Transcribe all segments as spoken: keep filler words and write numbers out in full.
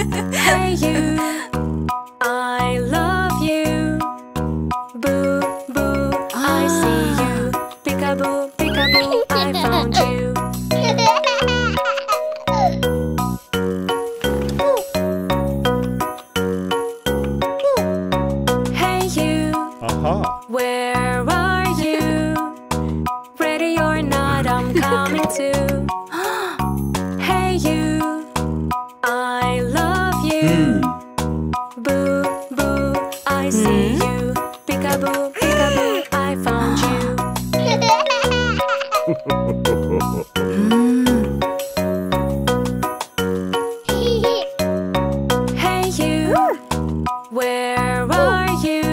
Hey you, I love you. Boo, boo, I see you. Peekaboo, peekaboo, I found you. Hey you, uh-huh. Where are you? Ready or not, I'm coming too. Hey you, I love you. Mm. Boo, boo, I see mm. you. Peekaboo, peekaboo, I found you. Mm. Hey you, where are you?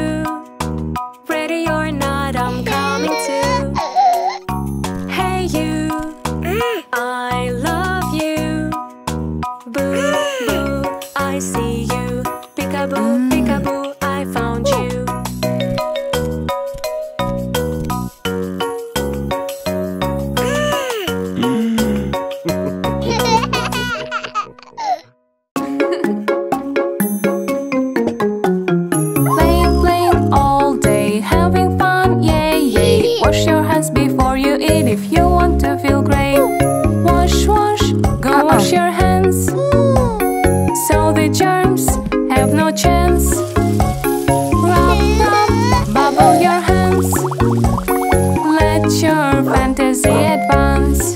Ready or not, I'm coming too. Hey you, I love you. Boo, boo, I see you. Peekaboo, peekaboo, I found you. Playing, playing all day, having fun, yay, yay. Wash your hands before you eat if you want to feel great. Wash, wash, go wash your hands, so the germs have no chance. Rub, rub, bubble your hands, let your fantasy advance.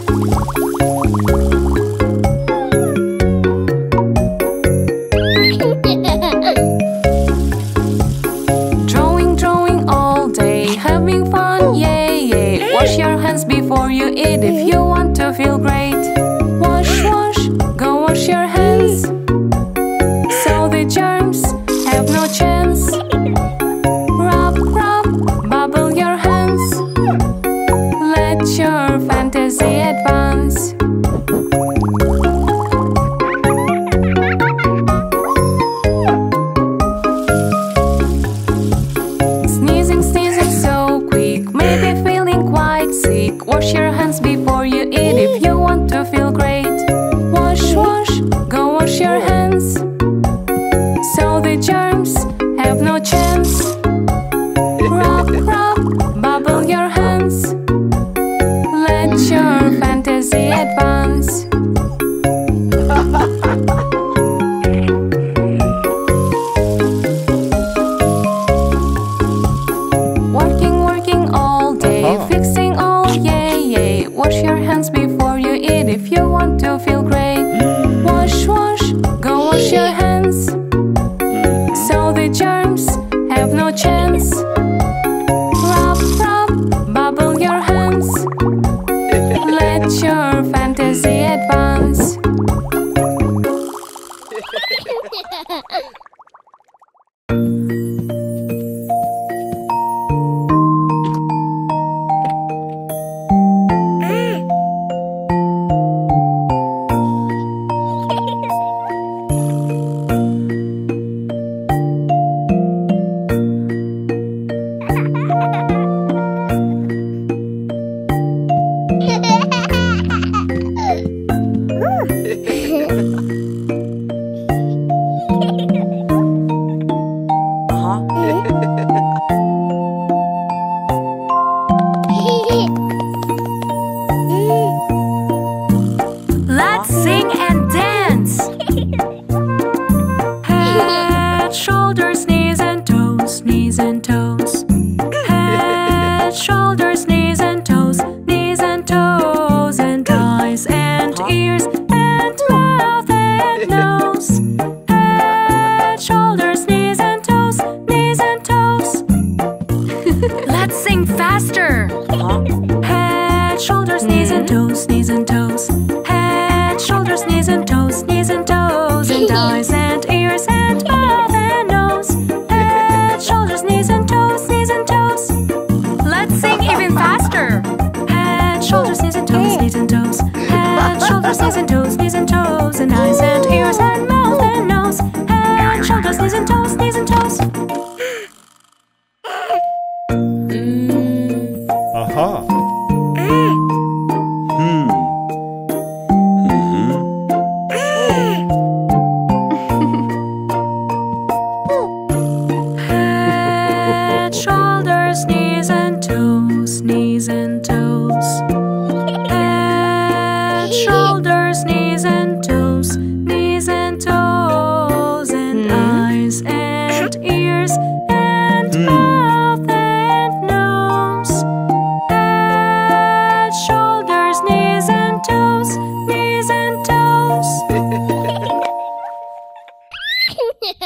Drawing, drawing all day, having fun, yay, yay. Wash your hands before you eat if you want to feel great. Wash, wash, go wash your hands, so the germs have no chance. Rub, rub, bubble your hands, let your fantasy advance. Sneezing, sneezing so quick, maybe feeling quite sick. Wash your hands before you eat if you want to feel great. Wash, wash, go wash your hands, so the germs have no chance. Rub, rub, bubble your hands, let your fantasy advance. Working, working all day, uh-huh. Fixing all, yay, yay. Wash your hands before you eat if you want to feel great. Mm. Wash, wash, go wash your hands, so the germs have no chance. Rub, rub, bubble your hands, let your fantasy advance.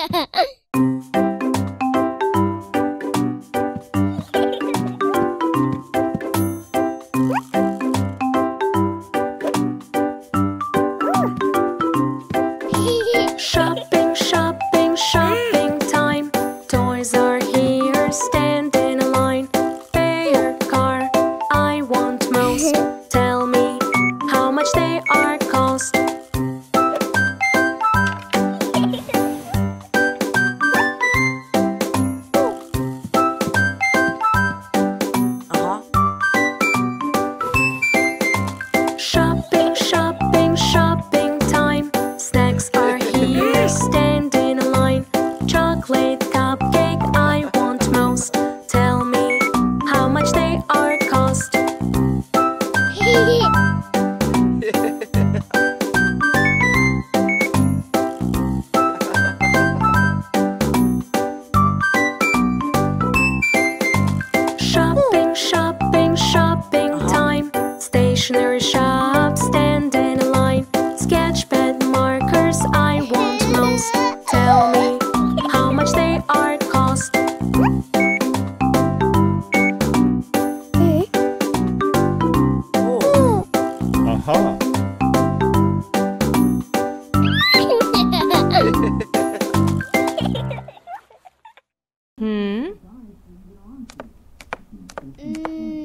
Shopping, shopping, shopping time. Toys are here, stand in a line. Pay your car, I want most. Tell me how much they are cost. Stationery shop, stand in a line. Sketch pad markers, I want most. Tell me how much they are cost. Oh. Uh-huh. Hmm? Mm.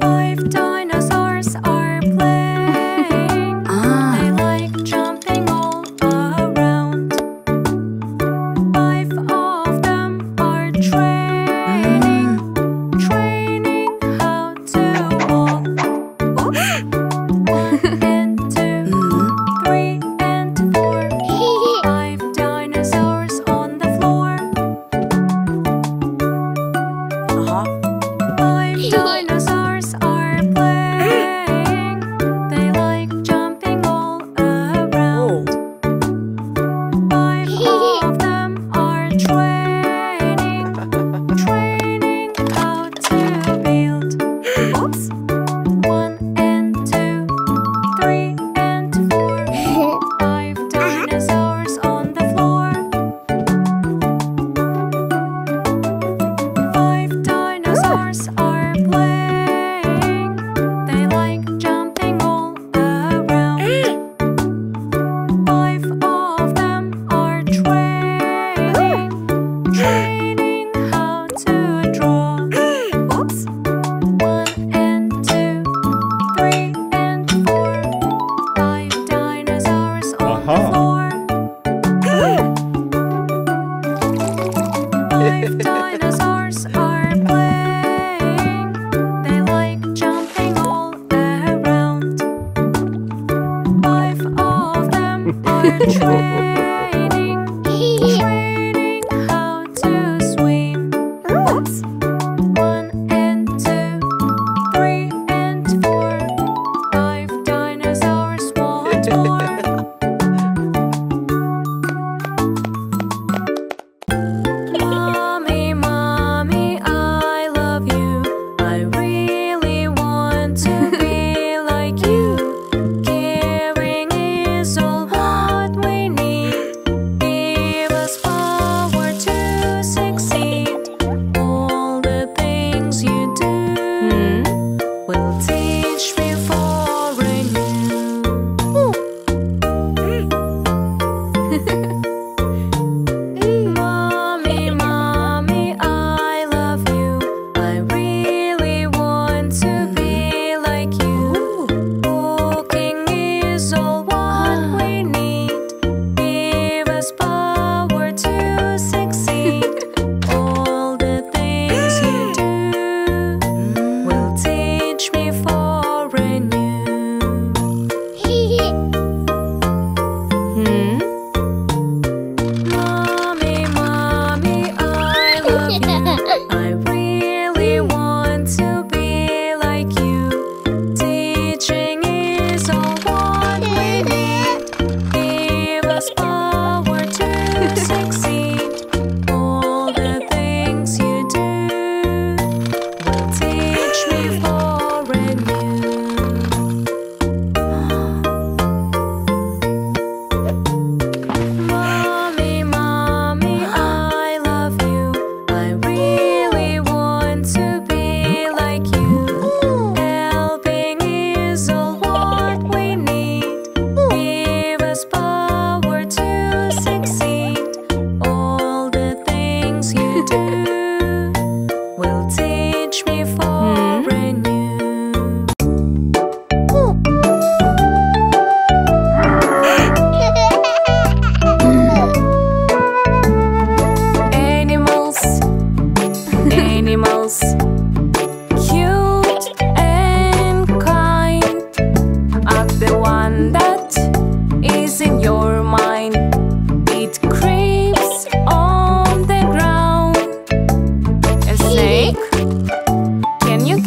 Five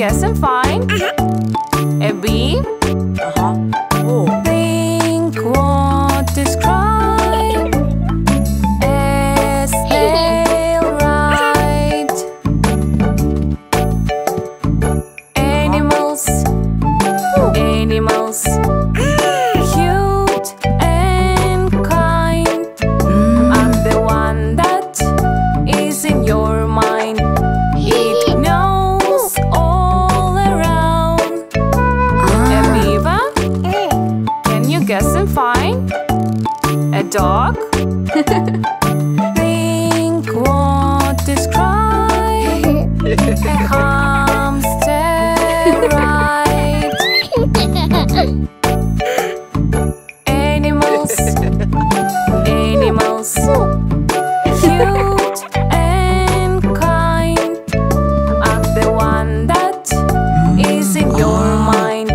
guess and find uh-huh. a bee. Uh-huh. Oh. Think what describe a snail right? Animals, animals. Guess and find a dog. Think what describe a hamster, right? Animals, animals, cute and kind. I'm the one that is in your mind.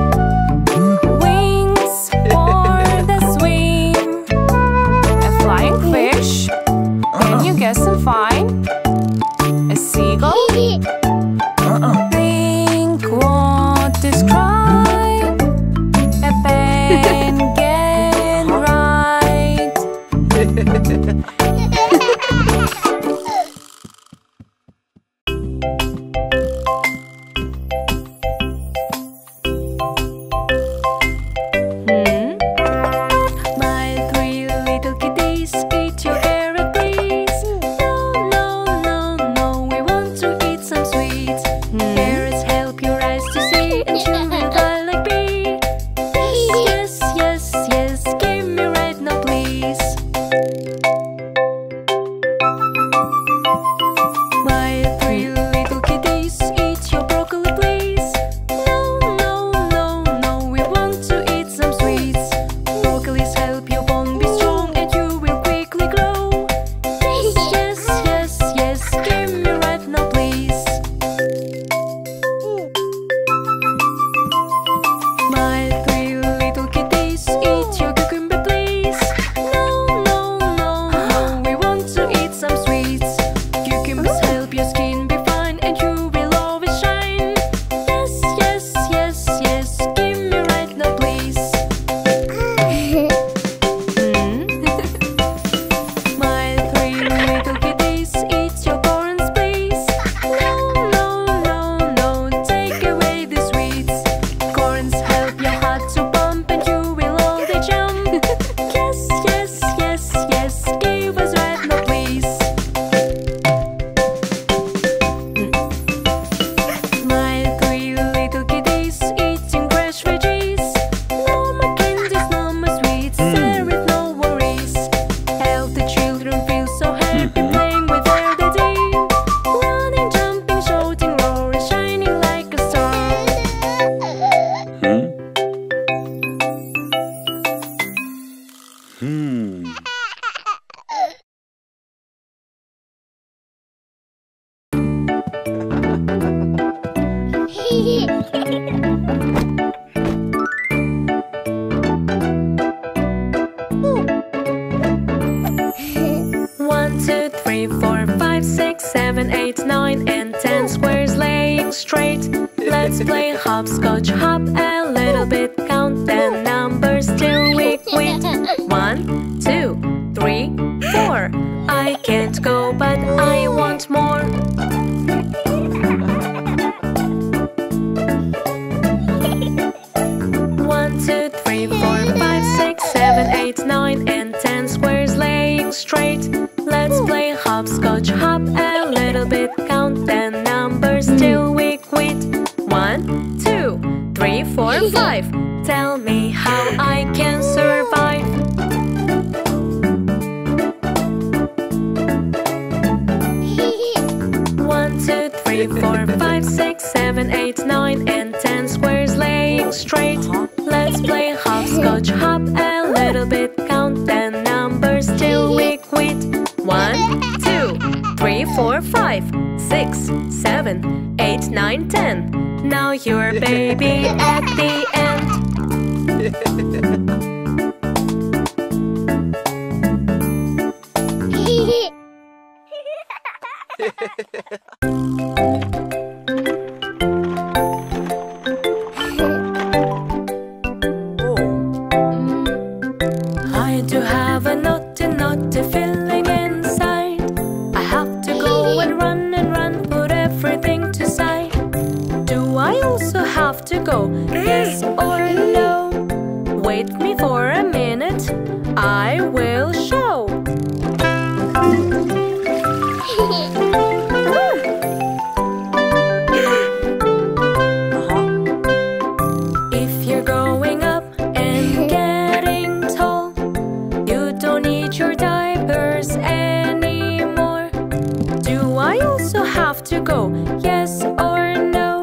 Guess and find a seagull. Uh-uh. Think what describe a penguin, right? hmm? My three little kitties eat your one, two, three, four, five, six, seven, eight, nine, and ten squares laying straight. Let's play hopscotch, hop a little bit, count the numbers till we quit. One, two, three, four. I can't go, but I want more. One, two, three, four, five, six, seven, eight, nine, and ten squares laying straight. Let's play hopscotch, hop a little bit, count the numbers till we quit. One, two, three, four, five. Tell me how I can survive. One, two, three, four, five, six, seven, eight, nine, and ten squares laying straight. Let's play hopscotch, hop a little bit, count the numbers till we quit. One, two, three, four, five, six, seven, eight, nine, ten. Now you're baby at the end. I also have to go. Yes or no? Wait me for a minute, I will show. If you're going up and getting tall, you don't need your diapers anymore. Do I also have to go? Yes or no?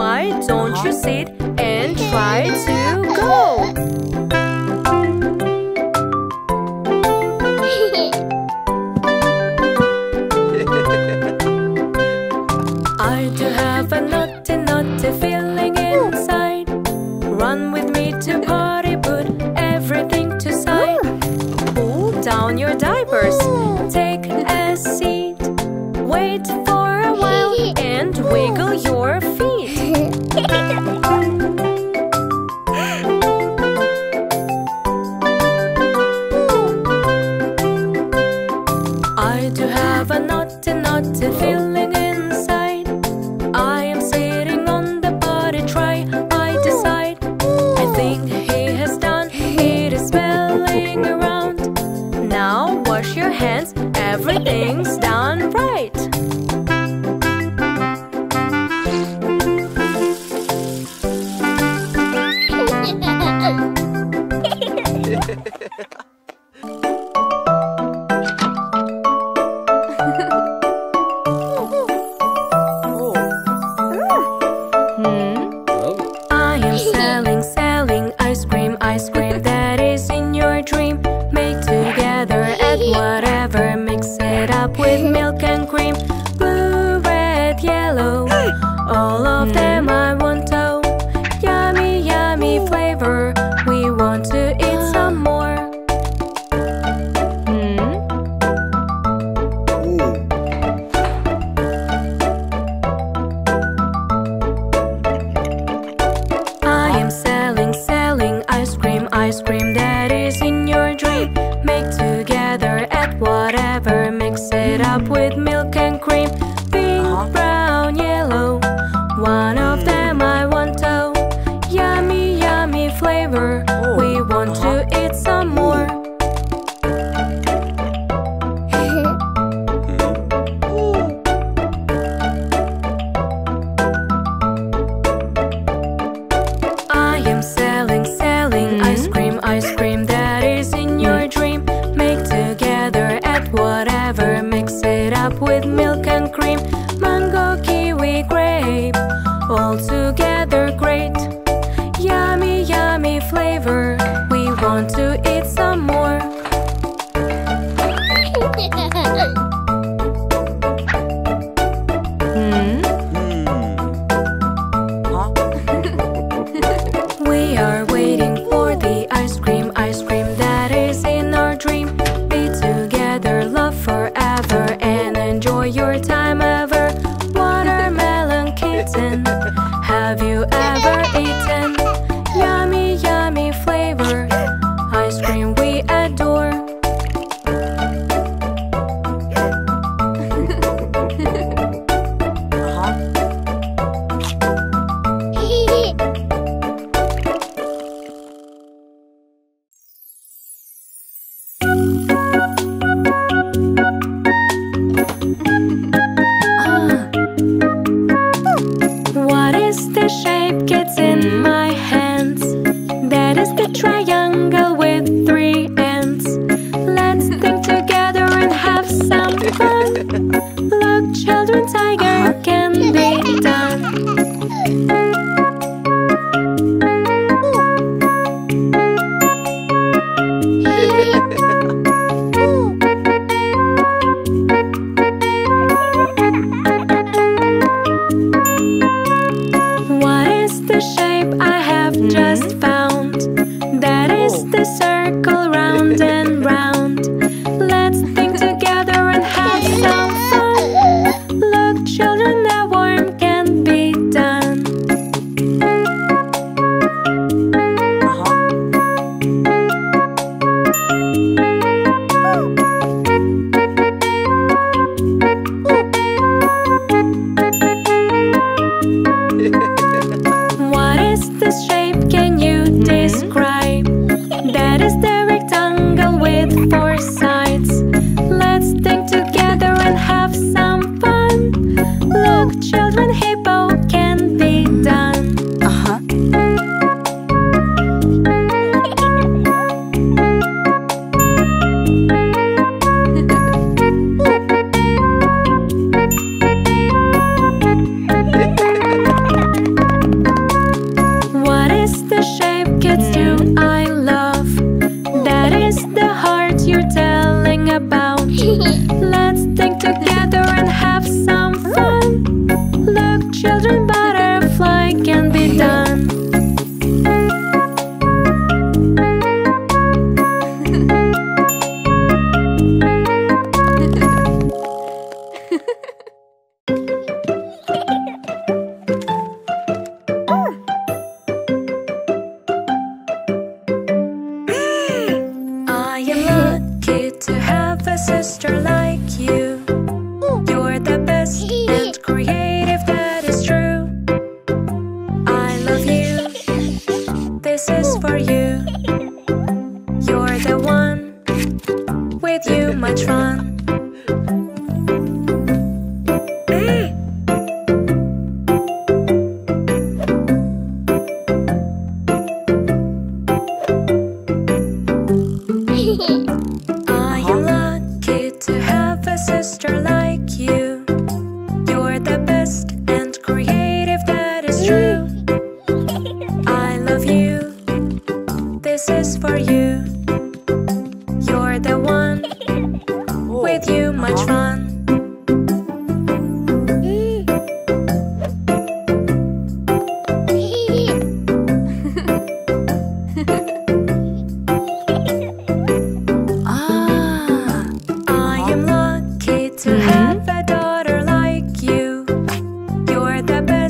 Why don't you sit and try to go? Yeah.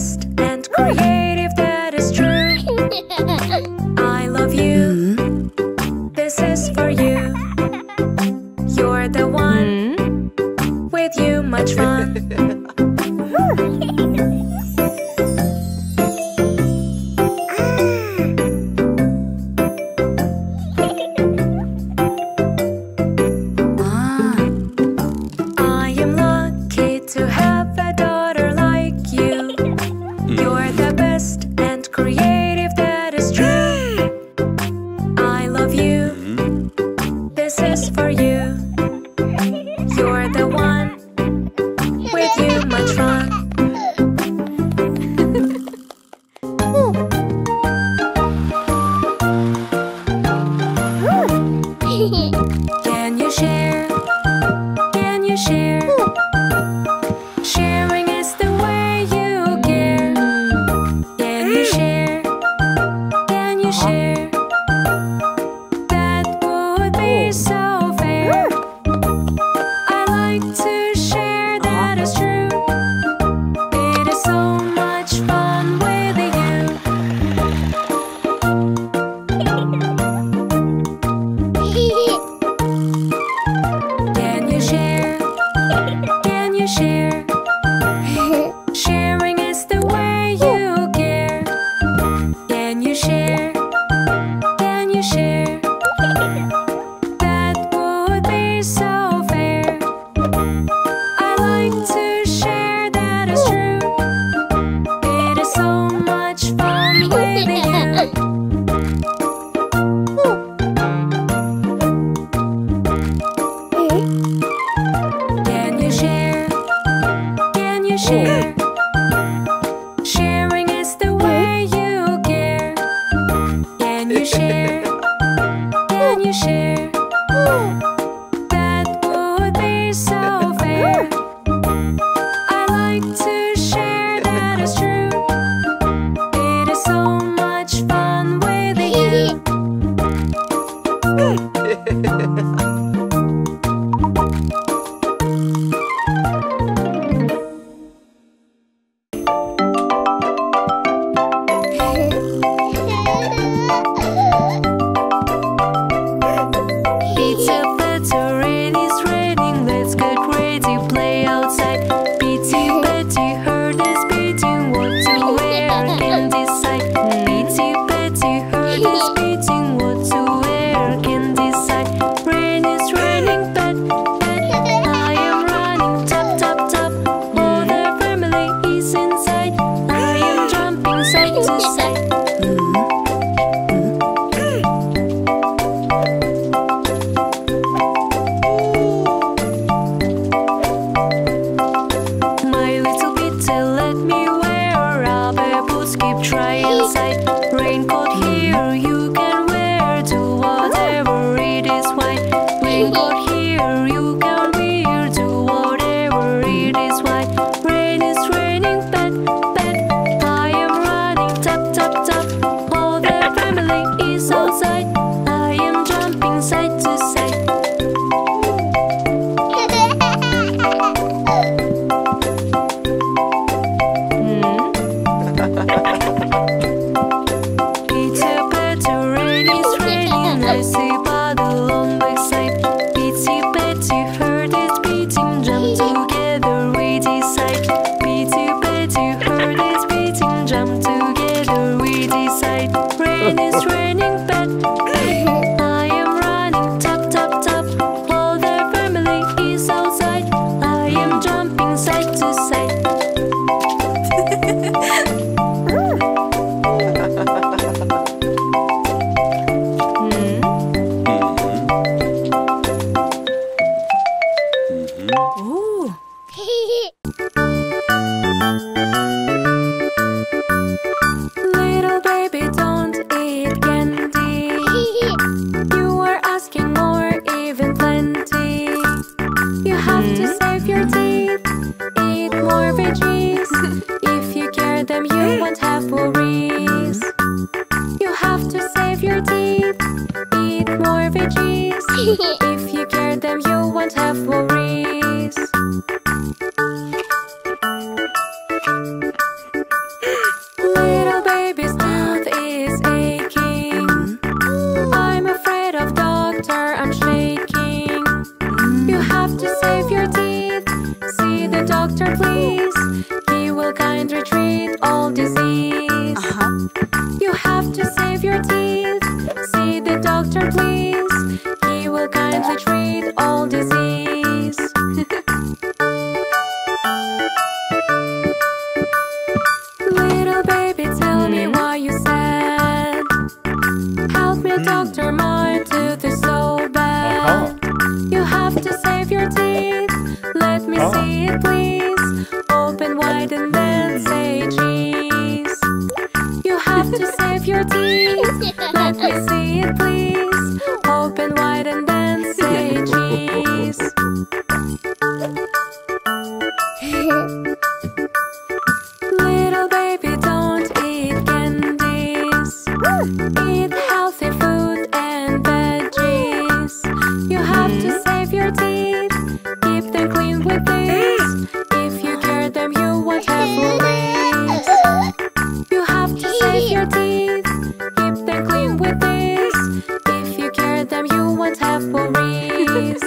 best and creative, that is true. I love you. Mm. This is for you. You're the one. Mm. With you, much fun. please. He will kindly treat all disease. Uh-huh. You have to save your teeth. See the doctor, please. He will kindly treat all disease. Little baby, tell me why you sad. Help me, doctor, my tooth is so bad. You have to save your teeth. Let me see it, please. Open wide and then say cheese. You have to save your teeth. Let me see it, please. Open wide and then say cheese. Little baby, don't eat candies. Eat healthy food and veggies. You have to save your teeth. Keep them clean with this. If you cure them, you won't have worries. You have to save your teeth. Keep them clean with this. If you cure them, you won't have worries.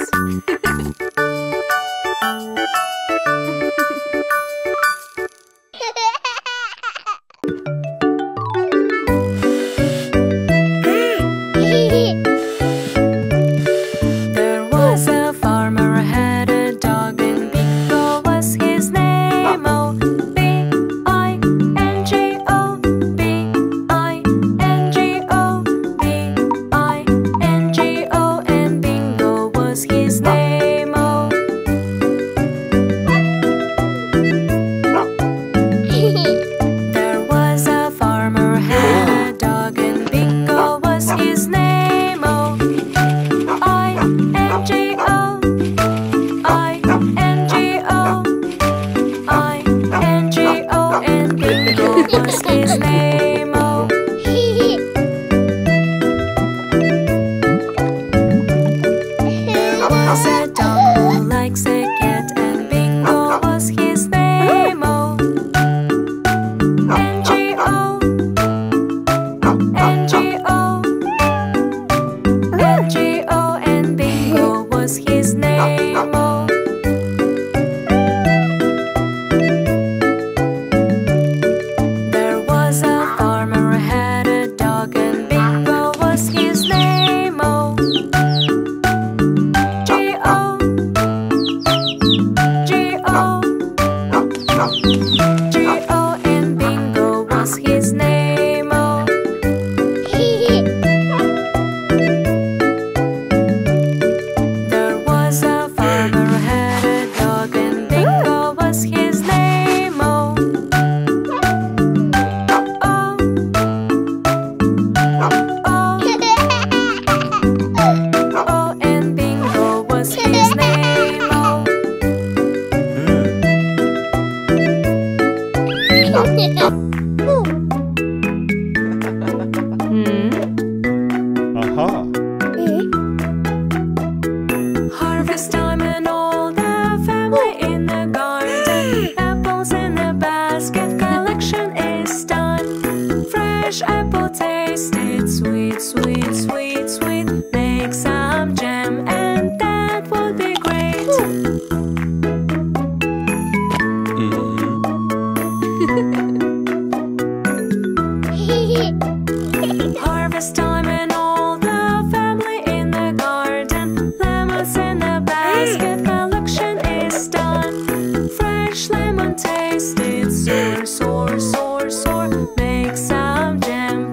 Lemon tasted sour, sour, sour, sour. Make some jam.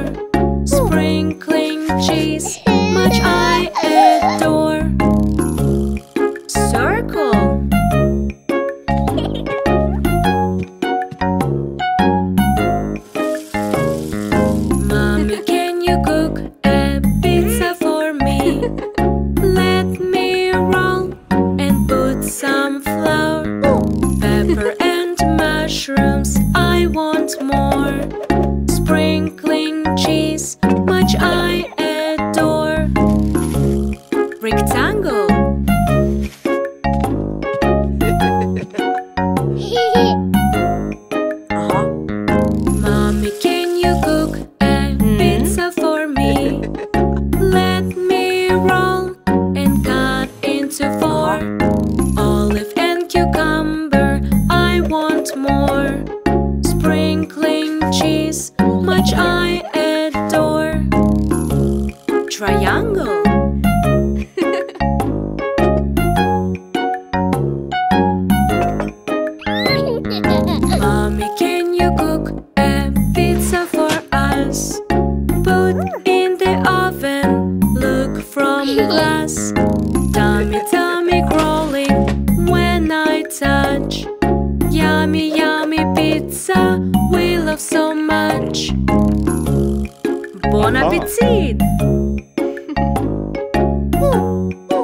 door. Sprinkling cheese, much I adore. Circle. Mommy, can you cook a pizza for me? Let me roll and put some flour, pepper and mushrooms. I want more. Sprinkling cheese, much I adore. Rectangle. uh-huh. Mommy, can you cook a pizza for me? Let me roll and cut into four. Olive and cucumber, I want more. Sprinkling cheese, much I adore. Triangle. Mommy, can you cook a pizza for us? Put in the oven, look from glass. Tummy, tummy crawling when I touch. Yummy, yummy pizza we love so much. Bon appetit! Coins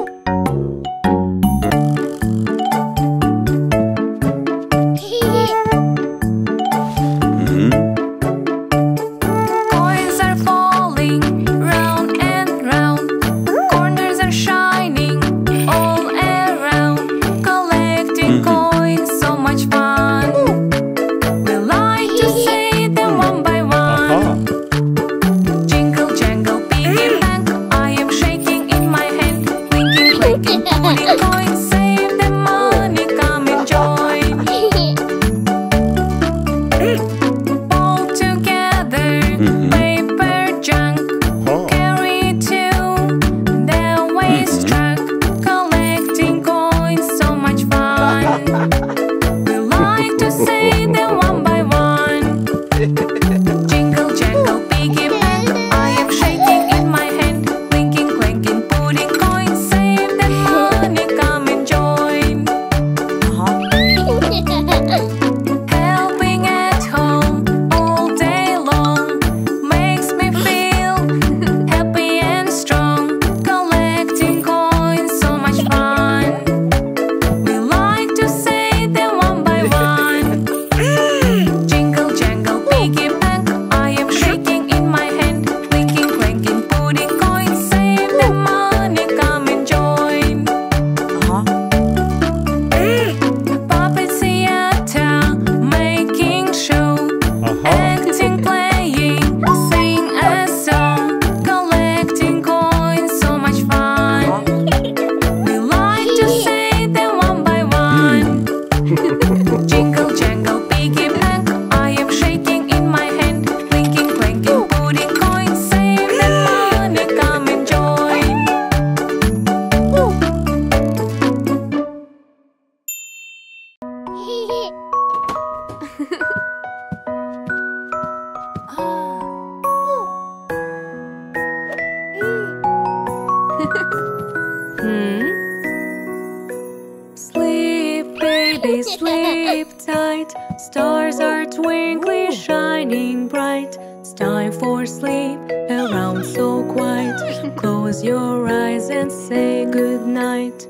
are falling round and round. Corners are shining all around. Collecting coins. Sleep tight, stars are twinkling, shining bright. It's time for sleep, around so quiet. Close your eyes and say good night.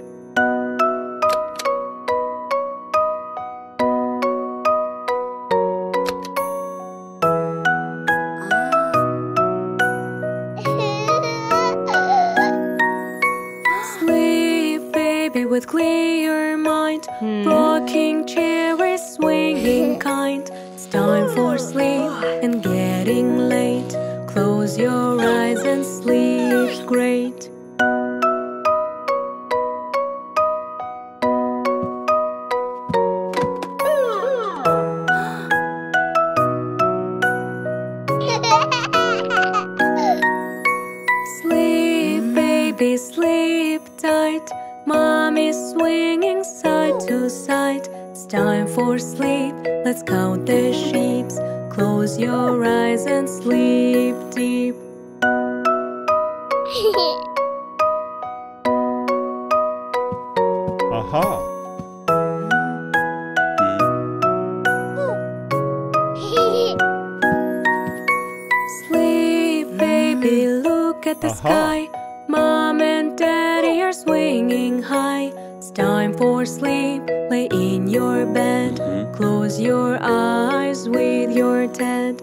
With clear mind, hmm. rocking cherries, swinging kind. It's time for sleep and getting late. Close your eyes and sleep great. Sleep, baby, sleep tight. Mommy's swinging side to side. It's time for sleep. Let's count the sheep. Close your eyes and sleep deep. Aha! Sleep, baby, look at the Aha. sky. Mom and Daddy are swinging high. It's time for sleep, lay in your bed. Mm-hmm. Close your eyes with your dad.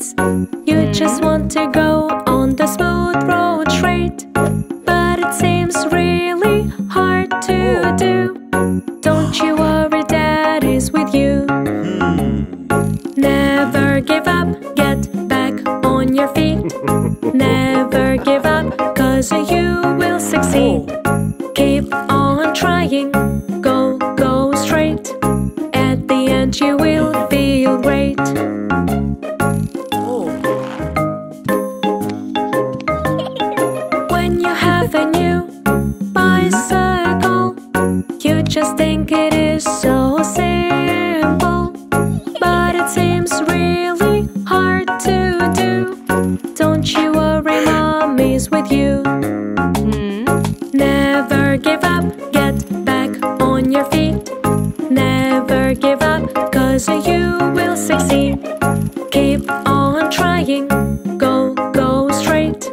streets. You just want to go on the smooth road straight, but it seems really hard to do. Don't you worry, Dad is with you. Never give up, get back on your feet. Never give up, cause you will succeed. Keep on trying, go, go straight. At the end you will feel great. When you have a new bicycle, you just think it is so simple, but it seems really hard to do. Don't you worry, Mom is with you. Never give up, get back on your feet. Never give up, cause you will succeed. Keep on trying, go, go straight.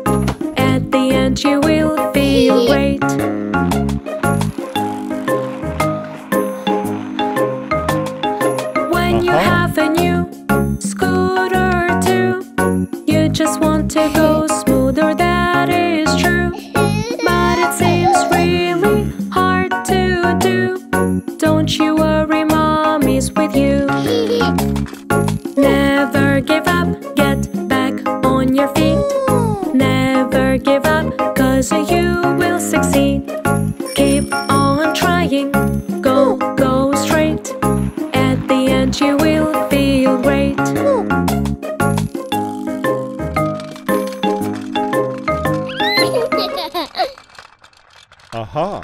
At the end you will feel great. When you have a new scooter too, you just want to go smoother, that is true. But it seems really hard to do. Don't you worry, Mom is with you. Never give up, get back on your feet. Never give up, cause you will succeed. Keep on trying, go, go straight. At the end you will feel great. Aha! Uh-huh.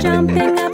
Jumping up.